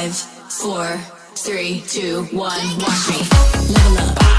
5, 4, 3, 2, 1, watch me level up.